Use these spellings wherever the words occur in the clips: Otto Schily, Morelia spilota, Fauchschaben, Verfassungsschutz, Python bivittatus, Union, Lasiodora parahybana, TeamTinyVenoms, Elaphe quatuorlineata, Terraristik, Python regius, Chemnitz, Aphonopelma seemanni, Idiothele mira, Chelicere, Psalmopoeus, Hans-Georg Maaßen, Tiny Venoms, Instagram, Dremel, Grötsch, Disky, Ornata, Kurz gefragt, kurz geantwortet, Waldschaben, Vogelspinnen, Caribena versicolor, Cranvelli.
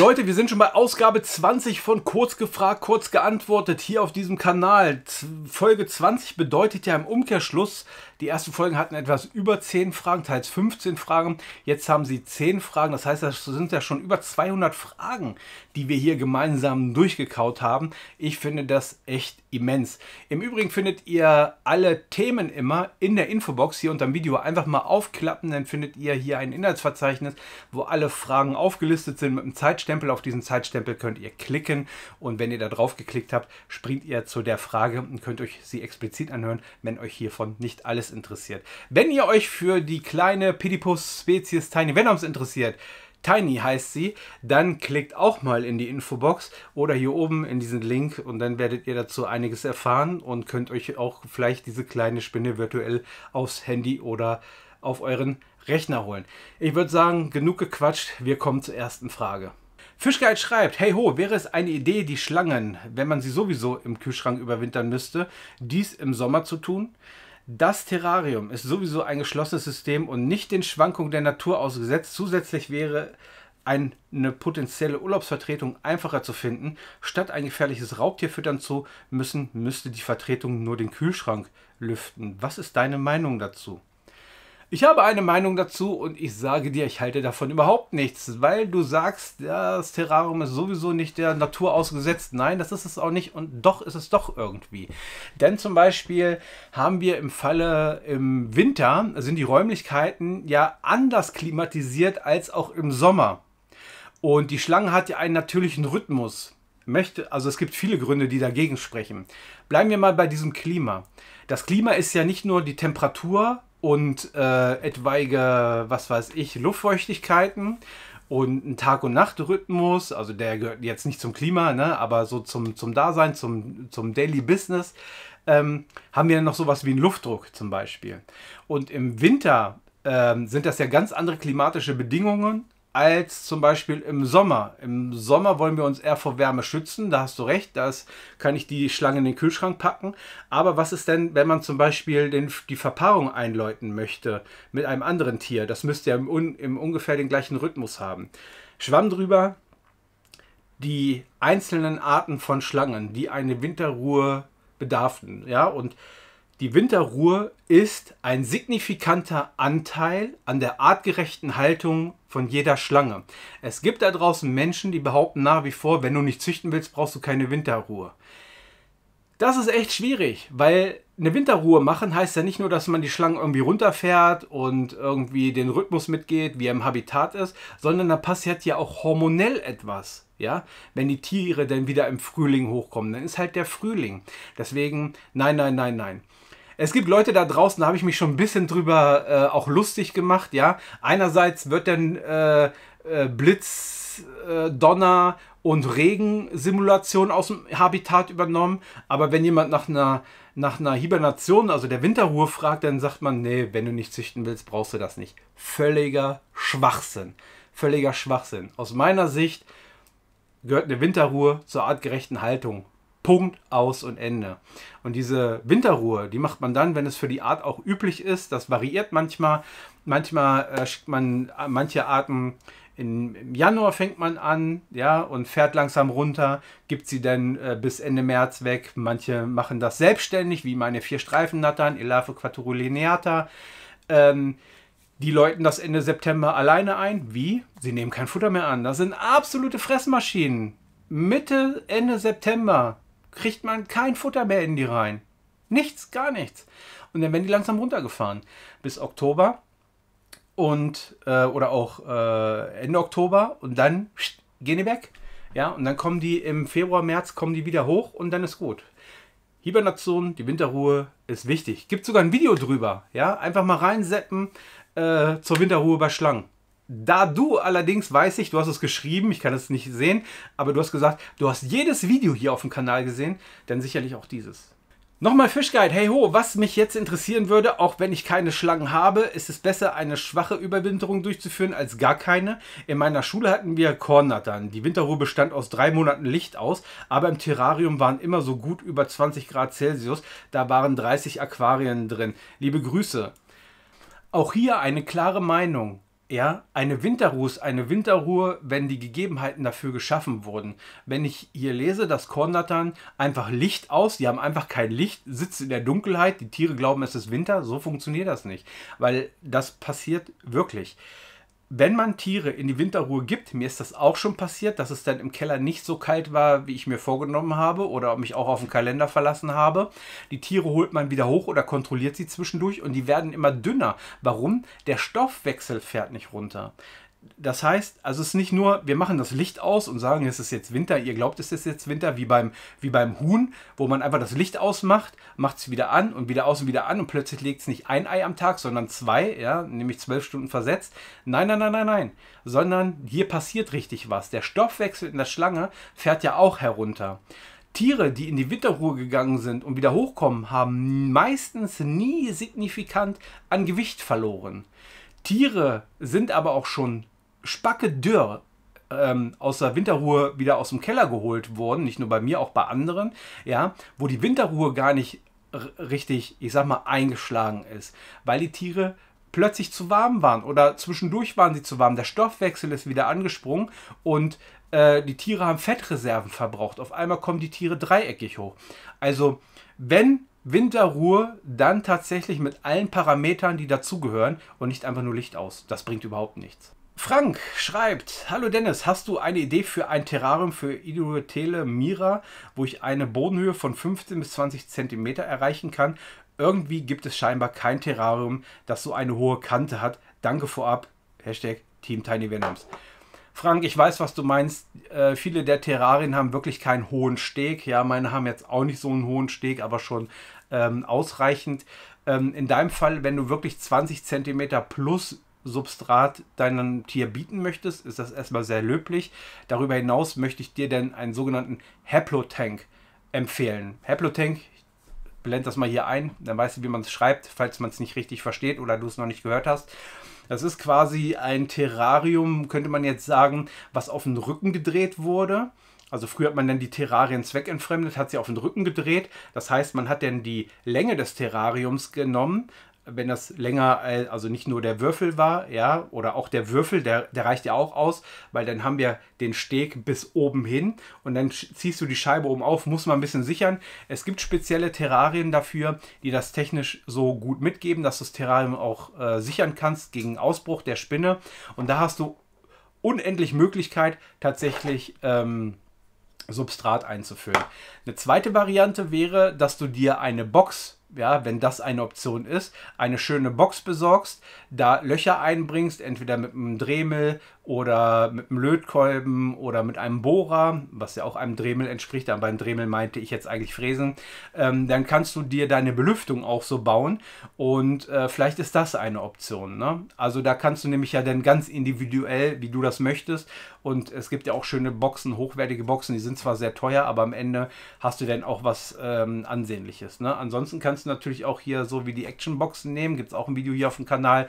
Leute, wir sind schon bei Ausgabe 20 von Kurz gefragt, kurz geantwortet hier auf diesem Kanal. Folge 20 bedeutet ja im Umkehrschluss, die ersten Folgen hatten etwas über 10 Fragen, teils 15 Fragen. Jetzt haben sie 10 Fragen, das heißt, das sind ja schon über 200 Fragen, die wir hier gemeinsam durchgekaut haben. Ich finde das echt immens. Im Übrigen findet ihr alle Themen immer in der Infobox hier unter dem Video. Einfach mal aufklappen, dann findet ihr hier ein Inhaltsverzeichnis, wo alle Fragen aufgelistet sind mit einem Zeitstempel. Auf diesen Zeitstempel könnt ihr klicken und wenn ihr da drauf geklickt habt, springt ihr zu der Frage und könnt euch sie explizit anhören, wenn euch hiervon nicht alles interessiert. Wenn ihr euch für die kleine Pedipus-Spezies Tiny Venoms interessiert, Tiny heißt sie, dann klickt auch mal in die Infobox oder hier oben in diesen Link und dann werdet ihr dazu einiges erfahren und könnt euch auch vielleicht diese kleine Spinne virtuell aufs Handy oder auf euren Rechner holen. Ich würde sagen, genug gequatscht, wir kommen zur ersten Frage. Fischgeil schreibt, hey ho, wäre es eine Idee, die Schlangen, wenn man sie sowieso im Kühlschrank überwintern müsste, dies im Sommer zu tun? Das Terrarium ist sowieso ein geschlossenes System und nicht den Schwankungen der Natur ausgesetzt. Zusätzlich wäre eine potenzielle Urlaubsvertretung einfacher zu finden. Statt ein gefährliches Raubtier füttern zu müssen, müsste die Vertretung nur den Kühlschrank lüften. Was ist deine Meinung dazu? Ich habe eine Meinung dazu und ich sage dir, ich halte davon überhaupt nichts, weil du sagst, das Terrarium ist sowieso nicht der Natur ausgesetzt. Nein, das ist es auch nicht und doch ist es doch irgendwie. Denn zum Beispiel haben wir im Winter sind die Räumlichkeiten ja anders klimatisiert als auch im Sommer. Und die Schlange hat ja einen natürlichen Rhythmus. Also es gibt viele Gründe, die dagegen sprechen. Bleiben wir mal bei diesem Klima. Das Klima ist ja nicht nur die Temperatur und etwaige, was weiß ich, Luftfeuchtigkeiten und ein Tag- und Nacht-Rhythmus, also der gehört jetzt nicht zum Klima, ne, aber so zum Dasein, zum Daily Business, haben wir noch sowas wie einen Luftdruck zum Beispiel. Und im Winter sind das ja ganz andere klimatische Bedingungen als zum Beispiel im Sommer. Im Sommer wollen wir uns eher vor Wärme schützen, da hast du recht, da kann ich die Schlange in den Kühlschrank packen. Aber was ist denn, wenn man zum Beispiel die Verpaarung einläuten möchte mit einem anderen Tier? Das müsste ja im ungefähr den gleichen Rhythmus haben. Schwamm drüber, die einzelnen Arten von Schlangen, die eine Winterruhe bedarfen, ja, und die Winterruhe ist ein signifikanter Anteil an der artgerechten Haltung von jeder Schlange. Es gibt da draußen Menschen, die behaupten nach wie vor, wenn du nicht züchten willst, brauchst du keine Winterruhe. Das ist echt schwierig, weil eine Winterruhe machen heißt ja nicht nur, dass man die Schlangen irgendwie runterfährt und irgendwie den Rhythmus mitgeht, wie er im Habitat ist, sondern da passiert ja auch hormonell etwas. Ja, wenn die Tiere dann wieder im Frühling hochkommen, dann ist halt der Frühling. Deswegen nein, nein, nein, nein. Es gibt Leute da draußen, da habe ich mich schon ein bisschen drüber auch lustig gemacht, ja. Einerseits wird dann Blitz, Donner und Regensimulation aus dem Habitat übernommen, aber wenn jemand nach einer Hibernation, also der Winterruhe fragt, dann sagt man, nee, wenn du nicht züchten willst, brauchst du das nicht. Völliger Schwachsinn. Völliger Schwachsinn. Aus meiner Sicht gehört eine Winterruhe zur artgerechten Haltung. Punkt, aus und Ende. Und diese Winterruhe, die macht man dann, wenn es für die Art auch üblich ist. Das variiert manchmal. Manchmal schickt man manche Arten im Januar fängt man an, ja, und fährt langsam runter, gibt sie dann bis Ende März weg. Manche machen das selbstständig, wie meine 4 Streifennattern, Elaphe quatuorlineata. Die läuten das Ende September alleine ein. Wie? Sie nehmen kein Futter mehr an. Das sind absolute Fressmaschinen. Mitte, Ende September kriegt man kein Futter mehr in die rein. Nichts, gar nichts. Und dann werden die langsam runtergefahren bis Oktober und oder auch Ende Oktober und dann gehen die weg. Ja, und dann kommen die im Februar, März kommen die wieder hoch und dann ist gut. Hibernation, die Winterruhe ist wichtig. Gibt sogar ein Video drüber. Ja, einfach mal reinseppen zur Winterruhe bei Schlangen. Da du allerdings, weiß ich, du hast es geschrieben, ich kann es nicht sehen, aber du hast gesagt, du hast jedes Video hier auf dem Kanal gesehen, dann sicherlich auch dieses. Nochmal Fischguide, hey ho, was mich jetzt interessieren würde, auch wenn ich keine Schlangen habe, ist es besser, eine schwache Überwinterung durchzuführen als gar keine. In meiner Schule hatten wir Kornnattern. Die Winterruhe bestand aus 3 Monaten Licht aus, aber im Terrarium waren immer so gut über 20 Grad Celsius, da waren 30 Aquarien drin. Liebe Grüße. Auch hier eine klare Meinung. Ja, eine Winterruhe, wenn die Gegebenheiten dafür geschaffen wurden. Wenn ich hier lese, dass Kornnattern einfach Licht aus, die haben einfach kein Licht, sitzen in der Dunkelheit, die Tiere glauben, es ist Winter, so funktioniert das nicht. Weil das passiert wirklich. Wenn man Tiere in die Winterruhe gibt, mir ist das auch schon passiert, dass es dann im Keller nicht so kalt war, wie ich mir vorgenommen habe oder mich auch auf den Kalender verlassen habe. Die Tiere holt man wieder hoch oder kontrolliert sie zwischendurch und die werden immer dünner. Warum? Der Stoffwechsel fährt nicht runter. Das heißt, also es ist nicht nur, wir machen das Licht aus und sagen, es ist jetzt Winter, ihr glaubt, es ist jetzt Winter, wie beim Huhn, wo man einfach das Licht ausmacht, macht es wieder an und wieder aus und wieder an und plötzlich legt es nicht ein Ei am Tag, sondern zwei, ja, nämlich 12 Stunden versetzt. Nein, sondern hier passiert richtig was. Der Stoffwechsel in der Schlange fährt ja auch herunter. Tiere, die in die Winterruhe gegangen sind und wieder hochkommen, haben meistens nie signifikant an Gewicht verloren. Tiere sind aber auch schon spackedürr aus der Winterruhe wieder aus dem Keller geholt worden, nicht nur bei mir, auch bei anderen, ja, wo die Winterruhe gar nicht richtig, ich sag mal, eingeschlagen ist, weil die Tiere plötzlich zu warm waren oder zwischendurch waren sie zu warm, der Stoffwechsel ist wieder angesprungen und die Tiere haben Fettreserven verbraucht, auf einmal kommen die Tiere dreieckig hoch. Also wenn Winterruhe, dann tatsächlich mit allen Parametern, die dazugehören und nicht einfach nur Licht aus. Das bringt überhaupt nichts. Frank schreibt, hallo Dennis, hast du eine Idee für ein Terrarium für Idiothele mira, wo ich eine Bodenhöhe von 15 bis 20 cm erreichen kann? Irgendwie gibt es scheinbar kein Terrarium, das so eine hohe Kante hat. Danke vorab, Hashtag TeamTinyVenoms. Frank, ich weiß, was du meinst. Viele der Terrarien haben wirklich keinen hohen Steg. Ja, meine haben jetzt auch nicht so einen hohen Steg, aber schon ausreichend. In deinem Fall, wenn du wirklich 20 cm plus Substrat deinem Tier bieten möchtest, ist das erstmal sehr löblich. Darüber hinaus möchte ich dir denn einen sogenannten Haplotank empfehlen. Haplotank, ich blende das mal hier ein, dann weißt du, wie man es schreibt, falls man es nicht richtig versteht oder du es noch nicht gehört hast. Das ist quasi ein Terrarium, könnte man jetzt sagen, was auf den Rücken gedreht wurde. Also früher hat man dann die Terrarien zweckentfremdet, hat sie auf den Rücken gedreht. Das heißt, man hat dann die Länge des Terrariums genommen, wenn das länger, also nicht nur der Würfel war, ja, oder auch der Würfel, der reicht ja auch aus, weil dann haben wir den Steg bis oben hin und dann ziehst du die Scheibe oben auf, muss man ein bisschen sichern. Es gibt spezielle Terrarien dafür, die das technisch so gut mitgeben, dass du das Terrarium auch sichern kannst gegen Ausbruch der Spinne und da hast du unendlich Möglichkeit, tatsächlich Substrat einzufüllen. Eine zweite Variante wäre, dass du dir eine Box, ja, wenn das eine Option ist, eine schöne Box besorgst, da Löcher einbringst, entweder mit einem Dremel oder mit einem Lötkolben oder mit einem Bohrer, was ja auch einem Dremel entspricht, aber beim Dremel meinte ich jetzt eigentlich Fräsen, dann kannst du dir deine Belüftung auch so bauen und vielleicht ist das eine Option, ne? Also da kannst du nämlich ja dann ganz individuell, wie du das möchtest, und es gibt ja auch schöne Boxen, hochwertige Boxen, die sind zwar sehr teuer, aber am Ende hast du dann auch was Ansehnliches, ne? Ansonsten kannst natürlich auch hier so wie die Actionboxen nehmen. Gibt es auch ein Video hier auf dem Kanal,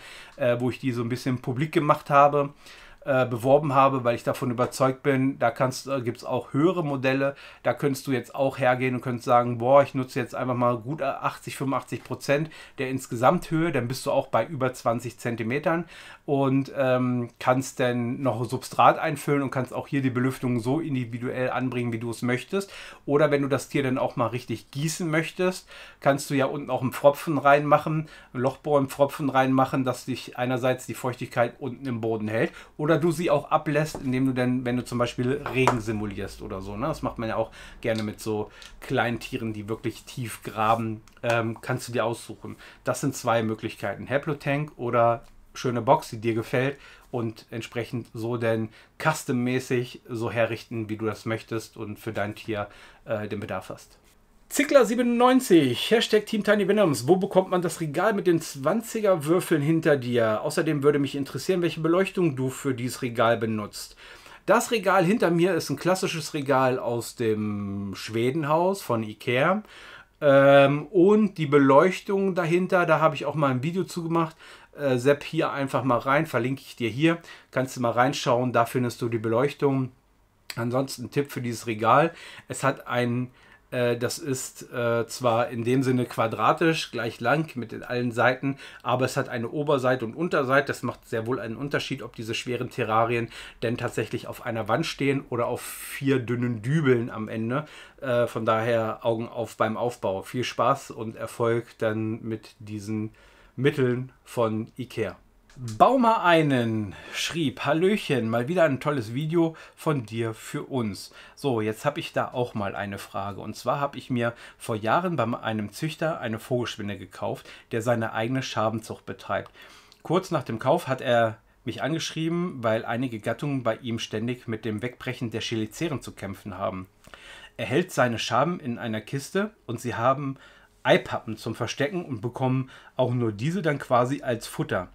wo ich die so ein bisschen publik gemacht habe, beworben habe, weil ich davon überzeugt bin, da gibt es auch höhere Modelle, da könntest du jetzt auch hergehen und könntest sagen, boah, ich nutze jetzt einfach mal gut 85% der Insgesamthöhe, dann bist du auch bei über 20 cm und kannst dann noch Substrat einfüllen und kannst auch hier die Belüftung so individuell anbringen, wie du es möchtest. Oder wenn du das Tier dann auch mal richtig gießen möchtest, kannst du ja unten auch einen Pfropfen reinmachen, ein Lochbohr im Pfropfen reinmachen, dass dich einerseits die Feuchtigkeit unten im Boden hält oder du sie auch ablässt, indem du dann, wenn du zum Beispiel Regen simulierst oder so, ne? Das macht man ja auch gerne mit so kleinen Tieren, die wirklich tief graben, kannst du dir aussuchen. Das sind zwei Möglichkeiten, Haplotank oder schöne Box, die dir gefällt und entsprechend so dann custom-mäßig so herrichten, wie du das möchtest und für dein Tier den Bedarf hast. Zickler97, Hashtag TeamTinyVenoms, wo bekommt man das Regal mit den 20er Würfeln hinter dir? Außerdem würde mich interessieren, welche Beleuchtung du für dieses Regal benutzt. Das Regal hinter mir ist ein klassisches Regal aus dem Schwedenhaus von Ikea. Und die Beleuchtung dahinter, da habe ich auch mal ein Video zu gemacht. Sepp hier einfach mal rein, verlinke ich dir hier. Kannst du mal reinschauen, da findest du die Beleuchtung. Ansonsten ein Tipp für dieses Regal. Es hat einen Das ist zwar in dem Sinne quadratisch, gleich lang mit den allen Seiten, aber es hat eine Oberseite und Unterseite. Das macht sehr wohl einen Unterschied, ob diese schweren Terrarien denn tatsächlich auf einer Wand stehen oder auf vier dünnen Dübeln am Ende. Von daher Augen auf beim Aufbau. Viel Spaß und Erfolg dann mit diesen Mitteln von IKEA. Baumer einen schrieb, Hallöchen, mal wieder ein tolles Video von dir für uns. So, jetzt habe ich da auch mal eine Frage. Und zwar habe ich mir vor Jahren bei einem Züchter eine Vogelspinne gekauft, der seine eigene Schabenzucht betreibt. Kurz nach dem Kauf hat er mich angeschrieben, weil einige Gattungen bei ihm ständig mit dem Wegbrechen der Cheliceren zu kämpfen haben. Er hält seine Schaben in einer Kiste und sie haben Eipappen zum Verstecken und bekommen auch nur diese dann quasi als Futter.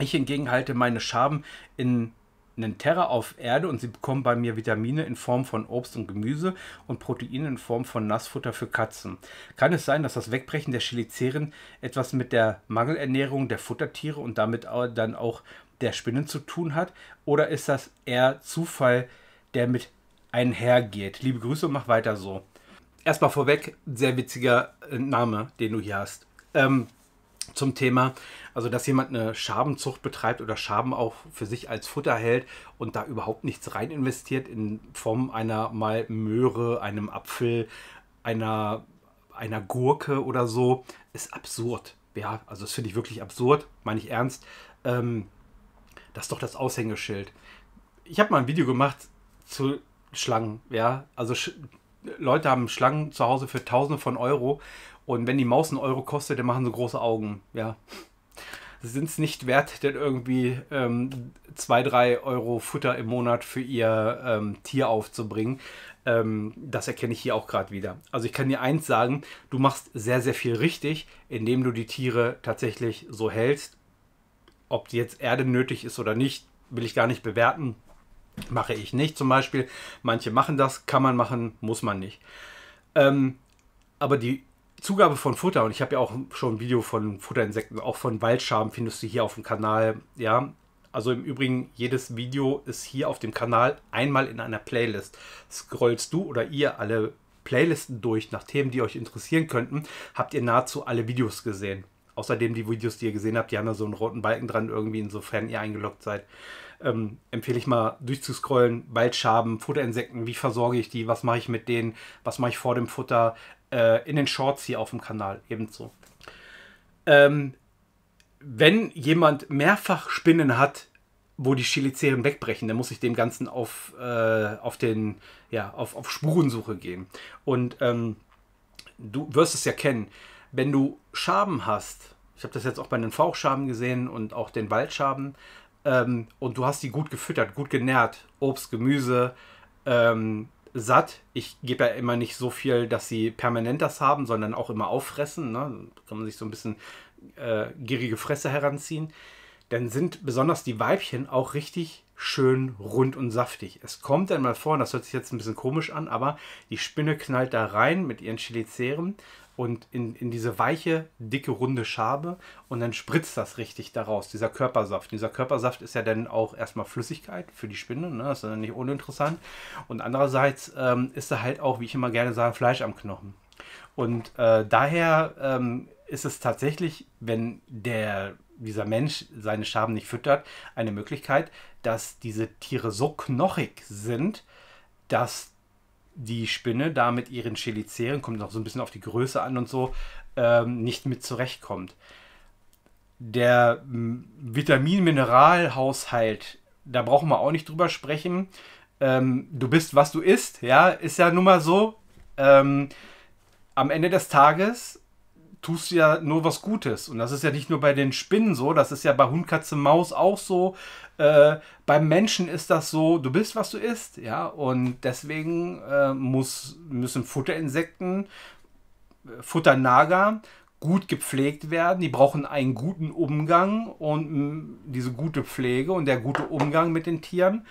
Ich hingegen halte meine Schaben in einen Terra auf Erde und sie bekommen bei mir Vitamine in Form von Obst und Gemüse und Proteine in Form von Nassfutter für Katzen. Kann es sein, dass das Wegbrechen der Cheliceren etwas mit der Mangelernährung der Futtertiere und damit dann auch der Spinnen zu tun hat? Oder ist das eher Zufall, der mit einhergeht? Liebe Grüße und mach weiter so. Erstmal vorweg, sehr witziger Name, den du hier hast. Zum Thema, also dass jemand eine Schabenzucht betreibt oder Schaben auch für sich als Futter hält und da überhaupt nichts rein investiert in Form einer mal Möhre, einem Apfel, einer Gurke oder so, ist absurd. Ja, also das finde ich wirklich absurd, meine ich ernst. Das ist doch das Aushängeschild. Ich habe mal ein Video gemacht zu Schlangen, ja, also Leute haben Schlangen zu Hause für Tausende von Euro. Und wenn die Maus einen Euro kostet, dann machen sie große Augen. Ja, sind es nicht wert, denn irgendwie 2, 3 Euro Futter im Monat für ihr Tier aufzubringen. Das erkenne ich hier auch gerade wieder. Also ich kann dir eins sagen, du machst sehr, sehr viel richtig, indem du die Tiere tatsächlich so hältst. Ob die jetzt Erde nötig ist oder nicht, will ich gar nicht bewerten. Mache ich nicht zum Beispiel. Manche machen das, kann man machen, muss man nicht. Aber die Zugabe von Futter, und ich habe ja auch schon ein Video von Futterinsekten, auch von Waldschaben findest du hier auf dem Kanal, ja. Also im Übrigen, jedes Video ist hier auf dem Kanal einmal in einer Playlist. Scrollst du oder ihr alle Playlisten durch nach Themen, die euch interessieren könnten, habt ihr nahezu alle Videos gesehen. Außerdem die Videos, die ihr gesehen habt, die haben da so einen roten Balken dran, irgendwie, insofern ihr eingeloggt seid. Empfehle ich mal durchzuscrollen, Waldschaben, Futterinsekten, wie versorge ich die, was mache ich mit denen, was mache ich vor dem Futter, in den Shorts hier auf dem Kanal ebenso. Wenn jemand mehrfach Spinnen hat, wo die Cheliceren wegbrechen, dann muss ich dem Ganzen auf Spurensuche gehen. Und du wirst es ja kennen, wenn du Schaben hast, ich habe das jetzt auch bei den Fauchschaben gesehen und auch den Waldschaben, und du hast die gut gefüttert, gut genährt, Obst, Gemüse, satt. Ich gebe ja immer nicht so viel, dass sie permanent das haben, sondern auch immer auffressen. Ne? Da kann man sich so ein bisschen gierige Fresse heranziehen. Dann sind besonders die Weibchen auch richtig schön rund und saftig. Es kommt dann mal vor, das hört sich jetzt ein bisschen komisch an, aber die Spinne knallt da rein mit ihren Cheliceren und in diese weiche, dicke, runde Schabe und dann spritzt das richtig daraus, dieser Körpersaft. Dieser Körpersaft ist ja dann auch erstmal Flüssigkeit für die Spinne, ne? Das ist dann nicht uninteressant. Und andererseits ist da halt auch, wie ich immer gerne sage, Fleisch am Knochen. Und daher ist es tatsächlich, wenn dieser Mensch seine Schaben nicht füttert, eine Möglichkeit, dass diese Tiere so knochig sind, dass die Spinne da mit ihren Cheliceren, kommt auch so ein bisschen auf die Größe an und so, nicht mit zurechtkommt. Der Vitamin-Mineral-Haushalt, da brauchen wir auch nicht drüber sprechen. Du bist, was du isst, ja, ist ja nun mal so. Am Ende des Tages tust du ja nur was Gutes. Und das ist ja nicht nur bei den Spinnen so, das ist ja bei Hund, Katze, Maus auch so. Beim Menschen ist das so, du bist, was du isst. Ja? Und deswegen müssen Futterinsekten, Futternager gut gepflegt werden. Die brauchen einen guten Umgang und diese gute Pflege und der gute Umgang mit den Tieren.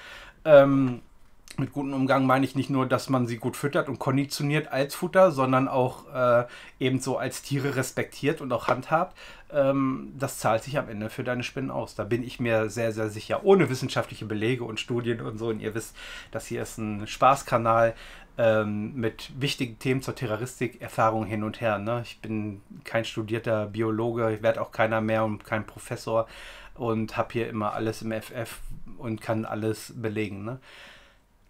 Mit gutem Umgang meine ich nicht nur, dass man sie gut füttert und konditioniert als Futter, sondern auch ebenso als Tiere respektiert und auch handhabt. Das zahlt sich am Ende für deine Spinnen aus. Da bin ich mir sehr, sehr sicher. Ohne wissenschaftliche Belege und Studien und so. Und ihr wisst, das hier ist ein Spaßkanal. mit wichtigen Themen zur Terraristik Erfahrung hin und her. Ne? Ich bin kein studierter Biologe, ich werde auch keiner mehr und kein Professor und habe hier immer alles im FF und kann alles belegen. Ne?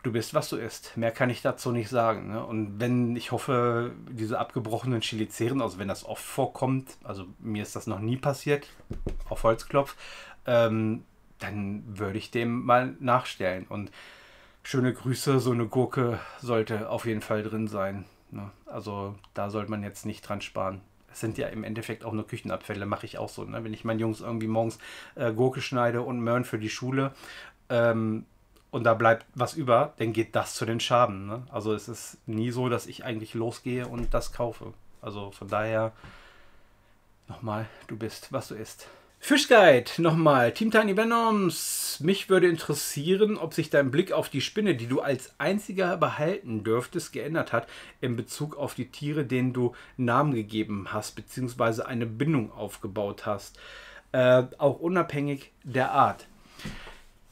Du bist, was du isst. Mehr kann ich dazu nicht sagen. Ne? Und wenn, ich hoffe, diese abgebrochenen Cheliceren, also wenn das oft vorkommt, also mir ist das noch nie passiert, auf Holzklopf, dann würde ich dem mal nachstellen. Und schöne Grüße, so eine Gurke sollte auf jeden Fall drin sein. Ne? Also da sollte man jetzt nicht dran sparen. Es sind ja im Endeffekt auch nur Küchenabfälle, mache ich auch so. Ne? Wenn ich meinen Jungs irgendwie morgens Gurke schneide und Möhren für die Schule und da bleibt was über, dann geht das zu den Schaben. Ne? Also es ist nie so, dass ich eigentlich losgehe und das kaufe. Also von daher, nochmal, du bist, was du isst. Fischguide, nochmal, Team Tiny Venoms. Mich würde interessieren, ob sich dein Blick auf die Spinne, die du als einziger behalten dürftest, geändert hat in Bezug auf die Tiere, denen du Namen gegeben hast, beziehungsweise eine Bindung aufgebaut hast, auch unabhängig der Art.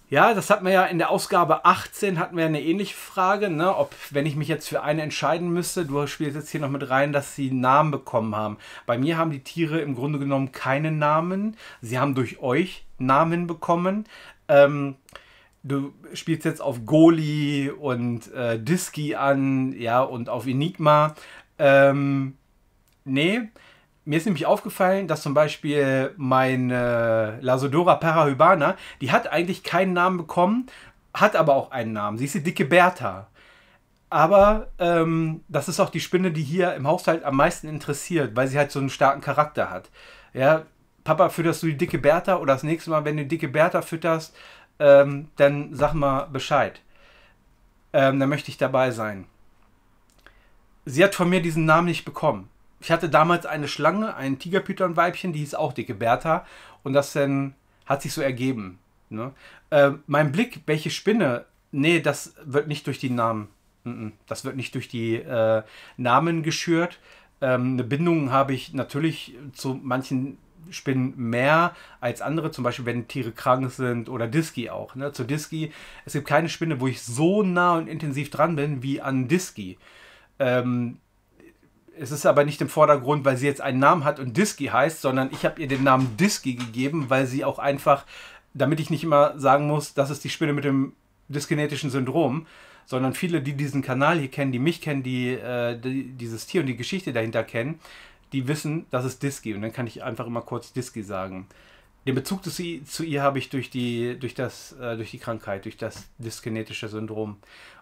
Ja, das hatten wir ja in der Ausgabe 18, hatten wir eine ähnliche Frage, ne? Ob, wenn ich mich jetzt für eine entscheiden müsste, du spielst jetzt hier noch mit rein, dass sie Namen bekommen haben. Bei mir haben die Tiere im Grunde genommen keine Namen, sie haben durch euch Namen bekommen. Du spielst jetzt auf Goli und Disky an, ja, und auf Enigma. Nee. Mir ist nämlich aufgefallen, dass zum Beispiel meine Lasiodora parahybana, die hat eigentlich keinen Namen bekommen, hat aber auch einen Namen. Sie ist die dicke Bertha. Aber das ist auch die Spinne, die hier im Haushalt am meisten interessiert, weil sie halt so einen starken Charakter hat. Ja, Papa, fütterst du die dicke Bertha? Oder das nächste Mal, wenn du die dicke Bertha fütterst, dann sag mal Bescheid. Dann möchte ich dabei sein. Sie hat von mir diesen Namen nicht bekommen. Ich hatte damals eine Schlange, ein Tigerpython-Weibchen, die hieß auch dicke Bertha. Und das dann hat sich so ergeben. Ne? Mein Blick, welche Spinne, nee, das wird nicht durch die Namen, das wird nicht durch die Namen geschürt. Eine Bindung habe ich natürlich zu manchen Spinnen mehr als andere, zum Beispiel wenn Tiere krank sind oder Disky auch. Ne? Zu Disky, es gibt keine Spinne, wo ich so nah und intensiv dran bin wie an Disky. Es ist aber nicht im Vordergrund, weil sie jetzt einen Namen hat und Disky heißt, sondern ich habe ihr den Namen Disky gegeben, weil sie auch einfach, damit ich nicht immer sagen muss, das ist die Spinne mit dem dyskinetischen Syndrom, sondern viele, die diesen Kanal hier kennen, die mich kennen, die dieses Tier und die Geschichte dahinter kennen, die wissen, das ist Disky. Und dann kann ich einfach immer kurz Disky sagen. Den Bezug zu ihr habe ich durch die Krankheit, durch das dyskinetische Syndrom.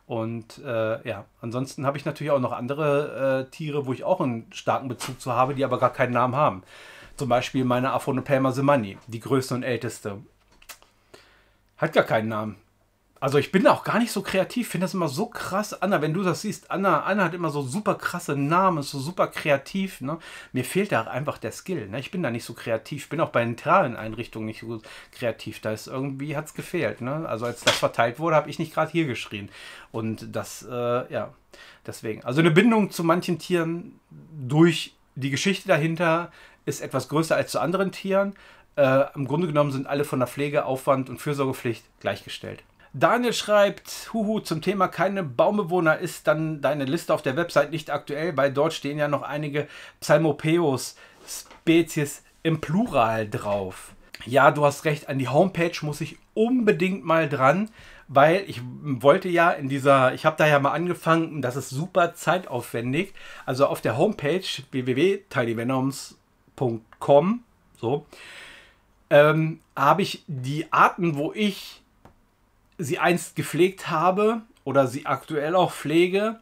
Und ja, ansonsten habe ich natürlich auch noch andere Tiere, wo ich auch einen starken Bezug zu habe, die aber gar keinen Namen haben. Zum Beispiel meine Aphonopelma seemanni, die größte und älteste. Hat gar keinen Namen. Also ich bin auch gar nicht so kreativ, finde das immer so krass. Anna, wenn du das siehst, Anna hat immer so super krasse Namen, ist so super kreativ. Ne? Mir fehlt da einfach der Skill. Ne? Ich bin da nicht so kreativ, bin auch bei den Terrarieneinrichtungen nicht so kreativ. Da ist irgendwie, hat es gefehlt. Ne? Also als das verteilt wurde, habe ich nicht gerade hier geschrien. Und das, ja, deswegen. Also eine Bindung zu manchen Tieren durch die Geschichte dahinter ist etwas größer als zu anderen Tieren. Im Grunde genommen sind alle von der Pflege, Aufwand und Fürsorgepflicht gleichgestellt. Daniel schreibt, huhu, zum Thema keine Baumbewohner ist dann deine Liste auf der Website nicht aktuell, weil dort stehen ja noch einige Psalmopoeus-Spezies im Plural drauf. Ja, du hast recht, an die Homepage muss ich unbedingt mal dran, weil ich wollte ja in dieser, ich habe da ja mal angefangen, das ist super zeitaufwendig, also auf der Homepage www.tinyvenoms.com, so, habe ich die Arten, wo ich sie einst gepflegt habe oder sie aktuell auch pflege,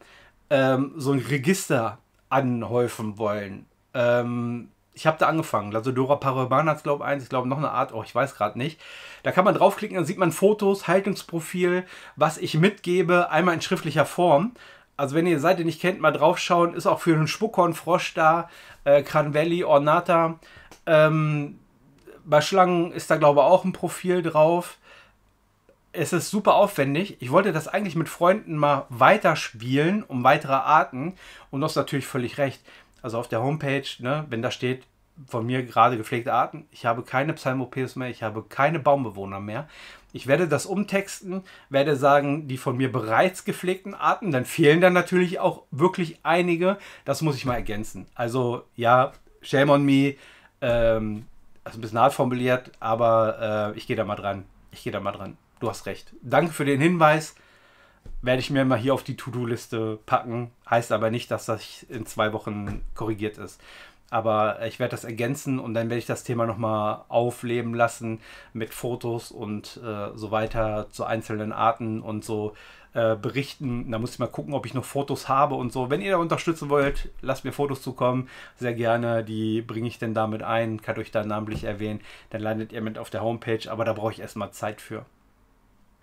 so ein Register anhäufen wollen. Ich habe da angefangen. Lasiodora parahybana hat, glaube ich, eins. Ich glaube, noch eine Art. Oh, ich weiß gerade nicht. Da kann man draufklicken, dann sieht man Fotos, Haltungsprofil, was ich mitgebe, einmal in schriftlicher Form. Also wenn ihr die Seite nicht kennt, mal draufschauen. Ist auch für einen Spuckhornfrosch da. Cranvelli, Ornata. Bei Schlangen ist da, glaube ich, auch ein Profil drauf. Es ist super aufwendig. Ich wollte das eigentlich mit Freunden mal weiterspielen, um weitere Arten. Und du hast natürlich völlig recht. Also auf der Homepage, ne, wenn da steht, von mir gerade gepflegte Arten, ich habe keine Psalmopoeus mehr, ich habe keine Baumbewohner mehr. Ich werde das umtexten, werde sagen, die von mir bereits gepflegten Arten. Dann fehlen dann natürlich auch wirklich einige. Das muss ich mal ergänzen. Also ja, shame on me. Also ein bisschen hart formuliert, aber ich gehe da mal dran. Du hast recht. Danke für den Hinweis. Werde ich mir mal hier auf die To-Do-Liste packen. Heißt aber nicht, dass das in 2 Wochen korrigiert ist. Aber ich werde das ergänzen und dann werde ich das Thema nochmal aufleben lassen mit Fotos und so weiter zu einzelnen Arten und so berichten. Da muss ich mal gucken, ob ich noch Fotos habe und so. Wenn ihr da unterstützen wollt, lasst mir Fotos zukommen. Sehr gerne, die bringe ich dann damit ein, kann euch da namentlich erwähnen. Dann landet ihr mit auf der Homepage, aber da brauche ich erstmal Zeit für.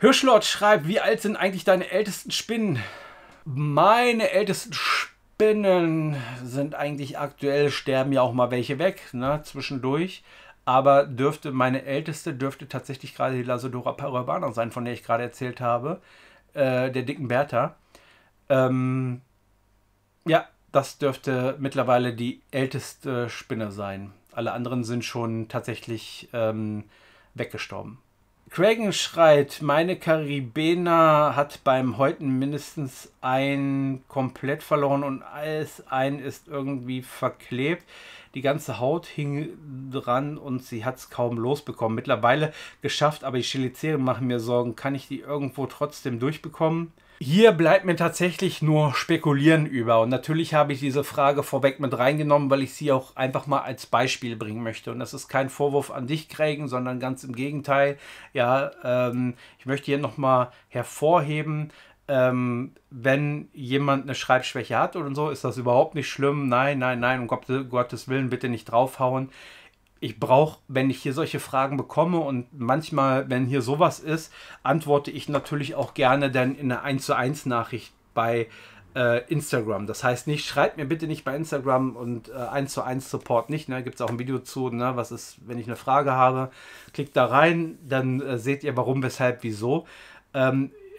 Hirschlord schreibt, wie alt sind eigentlich deine ältesten Spinnen? Meine ältesten Spinnen sind eigentlich aktuell, sterben ja auch mal welche weg, ne, zwischendurch. Aber meine älteste dürfte tatsächlich gerade die Lasiodora parahybana sein, von der ich gerade erzählt habe, der dicken Bertha. Ja, das dürfte mittlerweile die älteste Spinne sein. Alle anderen sind schon tatsächlich weggestorben. Kragen schreit, meine Caribena hat beim Häuten mindestens ein komplett verloren und alles ein ist irgendwie verklebt. Die ganze Haut hing dran und sie hat es kaum losbekommen. Mittlerweile geschafft, aber die Cheliceren machen mir Sorgen. Kann ich die irgendwo trotzdem durchbekommen? Hier bleibt mir tatsächlich nur spekulieren über. Und natürlich habe ich diese Frage vorweg mit reingenommen, weil ich sie auch einfach mal als Beispiel bringen möchte. Und das ist kein Vorwurf an dich, Kragen, sondern ganz im Gegenteil. Ja, ich möchte hier nochmal hervorheben, wenn jemand eine Schreibschwäche hat oder so, ist das überhaupt nicht schlimm. Nein, nein, nein, um Gottes Willen bitte nicht draufhauen. Ich brauche, wenn ich hier solche Fragen bekomme und manchmal, wenn hier sowas ist, antworte ich natürlich auch gerne dann in einer 1:1 Nachricht bei Instagram. Das heißt nicht, schreibt mir bitte nicht bei Instagram und 1:1 Support nicht. Ne? Gibt es auch ein Video zu, ne? Was ist, wenn ich eine Frage habe. Klickt da rein, dann seht ihr warum, weshalb, wieso.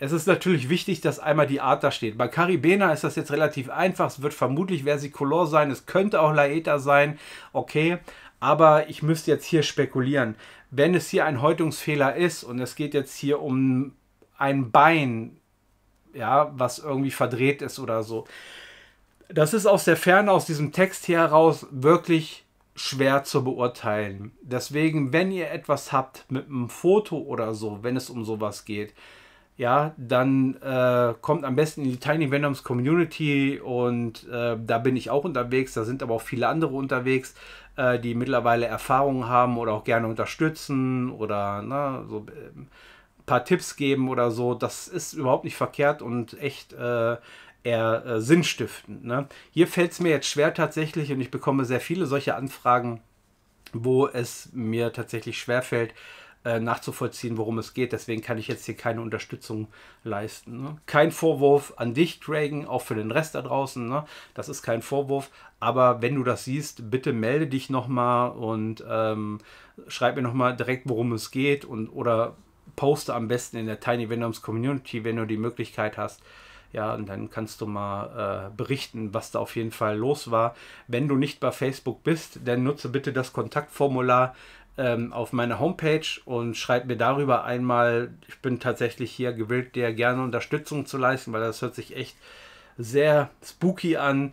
Es ist natürlich wichtig, dass einmal die Art da steht. Bei Caribena ist das jetzt relativ einfach. Es wird vermutlich versicolor sein. Es könnte auch Laeta sein. Okay. Aber ich müsste jetzt hier spekulieren. Wenn es hier ein Häutungsfehler ist und es geht jetzt hier um ein Bein, ja, was irgendwie verdreht ist oder so. Das ist aus der Ferne, aus diesem Text hier heraus wirklich schwer zu beurteilen. Deswegen, wenn ihr etwas habt mit einem Foto oder so, wenn es um sowas geht, ja, dann kommt am besten in die Tiny Venoms Community und da bin ich auch unterwegs, da sind aber auch viele andere unterwegs, die mittlerweile Erfahrungen haben oder auch gerne unterstützen oder na, so ein paar Tipps geben oder so. Das ist überhaupt nicht verkehrt und echt eher sinnstiftend. Ne? Hier fällt es mir jetzt schwer tatsächlich und ich bekomme sehr viele solche Anfragen, wo es mir tatsächlich schwerfällt, nachzuvollziehen, worum es geht. Deswegen kann ich jetzt hier keine Unterstützung leisten. Ne? Kein Vorwurf an dich, Kragen, auch für den Rest da draußen. Ne? Das ist kein Vorwurf. Aber wenn du das siehst, bitte melde dich nochmal und schreib mir nochmal direkt, worum es geht und oder poste am besten in der Tiny Venoms Community, wenn du die Möglichkeit hast. Ja, und dann kannst du mal berichten, was da auf jeden Fall los war. Wenn du nicht bei Facebook bist, dann nutze bitte das Kontaktformular auf meiner Homepage und schreibt mir darüber einmal. Ich bin tatsächlich hier gewillt, dir gerne Unterstützung zu leisten, weil das hört sich echt sehr spooky an.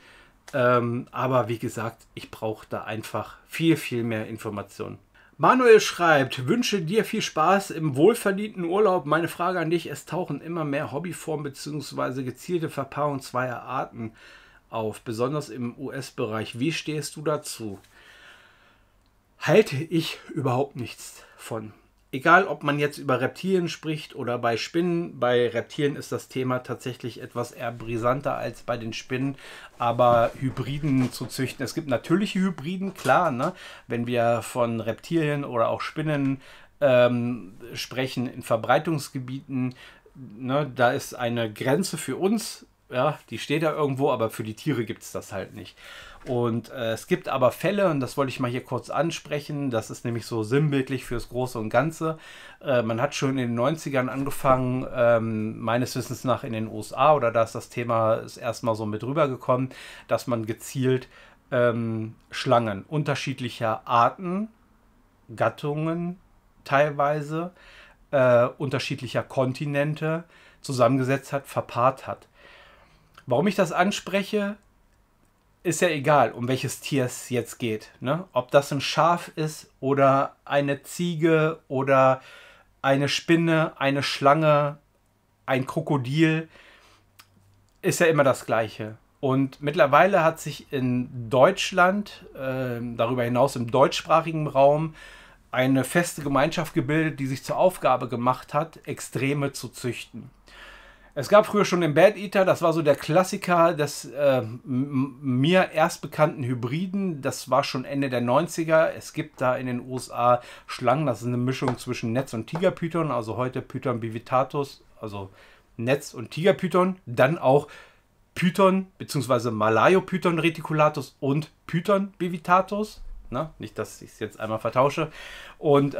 Aber wie gesagt, ich brauche da einfach viel, viel mehr Informationen. Manuel schreibt, wünsche dir viel Spaß im wohlverdienten Urlaub. Meine Frage an dich, es tauchen immer mehr Hobbyformen bzw. gezielte Verpaarung zweier Arten auf, besonders im US-Bereich. Wie stehst du dazu? Halte ich überhaupt nichts von. Egal, ob man jetzt über Reptilien spricht oder bei Spinnen. Bei Reptilien ist das Thema tatsächlich etwas eher brisanter als bei den Spinnen. Aber Hybriden zu züchten, es gibt natürliche Hybriden, klar. Ne? Wenn wir von Reptilien oder auch Spinnen sprechen in Verbreitungsgebieten, ne, da ist eine Grenze für uns. Ja, die steht da irgendwo, aber für die Tiere gibt es das halt nicht. Und es gibt aber Fälle, und das wollte ich mal hier kurz ansprechen, das ist nämlich so sinnbildlich fürs Große und Ganze. Man hat schon in den 90ern angefangen, meines Wissens nach in den USA, oder da ist das Thema erstmal so mit rübergekommen, dass man gezielt Schlangen unterschiedlicher Arten, Gattungen teilweise, unterschiedlicher Kontinente zusammengesetzt hat, verpaart hat. Warum ich das anspreche, ist ja egal, um welches Tier es jetzt geht, ne? Ob das ein Schaf ist oder eine Ziege oder eine Spinne, eine Schlange, ein Krokodil, ist ja immer das Gleiche. Und mittlerweile hat sich in Deutschland, darüber hinaus im deutschsprachigen Raum, eine feste Gemeinschaft gebildet, die sich zur Aufgabe gemacht hat, Extreme zu züchten. Es gab früher schon den Bad Eater, das war so der Klassiker des mir erst bekannten Hybriden. Das war schon Ende der 90er. Es gibt da in den USA Schlangen, das ist eine Mischung zwischen Netz- und Tigerpython, also heute Python bivittatus, also Netz- und Tigerpython. Dann auch Python bzw. Malayopython reticulatus und Python bivittatus. Na, nicht, dass ich es jetzt einmal vertausche. Und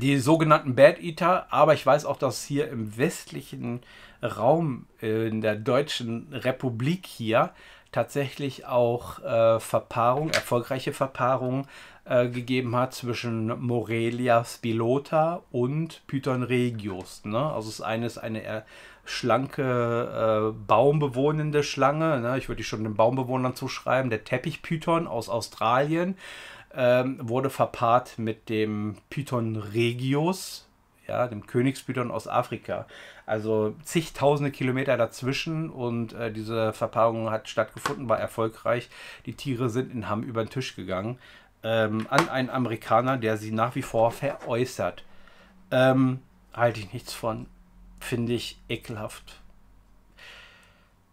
die sogenannten Bad Eater, aber ich weiß auch, dass hier im westlichen Raum, in der Deutschen Republik hier, tatsächlich auch Verpaarung, erfolgreiche Verpaarung gegeben hat zwischen Morelia spilota und Python regius. Ne? Also das eine ist eine eher schlanke, baumbewohnende Schlange. Ne? Ich würde die schon den Baumbewohnern zuschreiben. Der Teppichpython aus Australien wurde verpaart mit dem Python regius, ja, dem Königspython aus Afrika. Also zigtausende Kilometer dazwischen, und diese Verpaarung hat stattgefunden, war erfolgreich. Die Tiere sind in Hamm über den Tisch gegangen an einen Amerikaner, der sie nach wie vor veräußert. Halte ich nichts von, finde ich ekelhaft.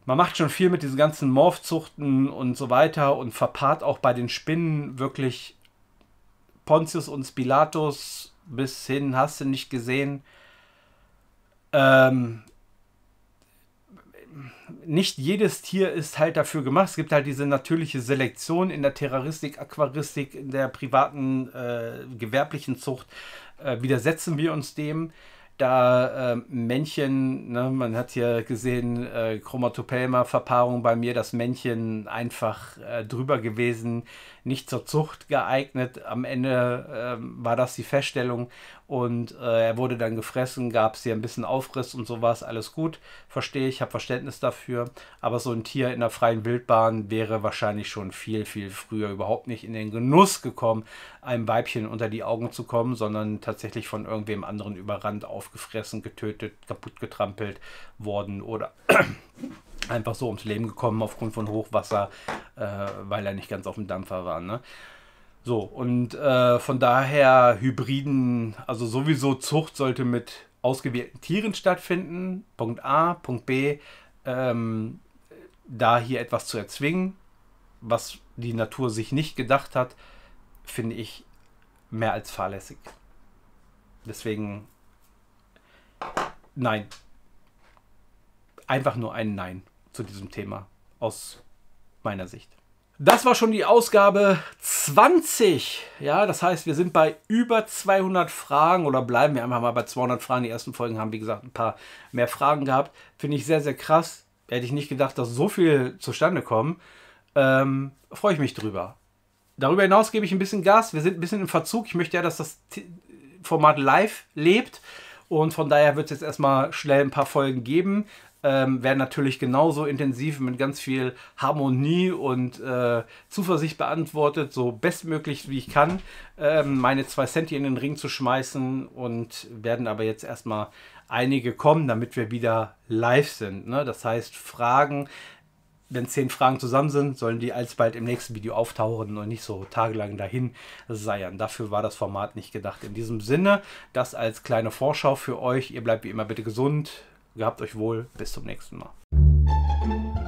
Man macht schon viel mit diesen ganzen Morphzuchten und so weiter und verpaart auch bei den Spinnen wirklich Pontius und Spilatus bis hin, hast du nicht gesehen. Nicht jedes Tier ist halt dafür gemacht. Es gibt halt diese natürliche Selektion in der Terraristik, Aquaristik, in der privaten, gewerblichen Zucht. Widersetzen wir uns dem. Da Männchen, ne, man hat hier gesehen, Chromatopelma-Verpaarung bei mir, das Männchen einfach drüber gewesen, nicht zur Zucht geeignet. Am Ende war das die Feststellung, und er wurde dann gefressen, gab es hier ein bisschen Aufriss und sowas, alles gut, verstehe ich, habe Verständnis dafür. Aber so ein Tier in der freien Wildbahn wäre wahrscheinlich schon viel, viel früher überhaupt nicht in den Genuss gekommen, einem Weibchen unter die Augen zu kommen, sondern tatsächlich von irgendwem anderen überrannt, auf gefressen, getötet, kaputt getrampelt worden oder einfach so ums Leben gekommen aufgrund von Hochwasser, weil er nicht ganz auf dem Dampfer war. Ne? So, und von daher Hybriden, also sowieso Zucht sollte mit ausgewählten Tieren stattfinden. Punkt A, Punkt B, da hier etwas zu erzwingen, was die Natur sich nicht gedacht hat, finde ich mehr als fahrlässig. Deswegen nein. Einfach nur ein Nein zu diesem Thema aus meiner Sicht. Das war schon die Ausgabe 20. Ja, das heißt, wir sind bei über 200 Fragen, oder bleiben wir einfach mal bei 200 Fragen. Die ersten Folgen haben, wie gesagt, ein paar mehr Fragen gehabt. Finde ich sehr, sehr krass. Hätte ich nicht gedacht, dass so viel zustande kommen. Freue ich mich drüber. Darüber hinaus gebe ich ein bisschen Gas. Wir sind ein bisschen im Verzug. Ich möchte ja, dass das Format live lebt. Und von daher wird es jetzt erstmal schnell ein paar Folgen geben. Werden natürlich genauso intensiv mit ganz viel Harmonie und Zuversicht beantwortet, so bestmöglich wie ich kann, meine 2 Cent in den Ring zu schmeißen, und werden aber jetzt erstmal einige kommen, damit wir wieder live sind. Ne? Das heißt, Fragen, wenn 10 Fragen zusammen sind, sollen die alsbald im nächsten Video auftauchen und nicht so tagelang dahin seiern. Dafür war das Format nicht gedacht. In diesem Sinne, das als kleine Vorschau für euch. Ihr bleibt wie immer bitte gesund, gehabt euch wohl, bis zum nächsten Mal.